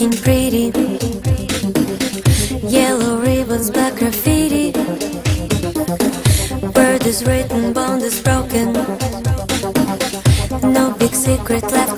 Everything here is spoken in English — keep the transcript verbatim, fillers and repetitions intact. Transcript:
looking pretty. Yellow ribbons, black graffiti. Word is written, bond is broken. No big secret left.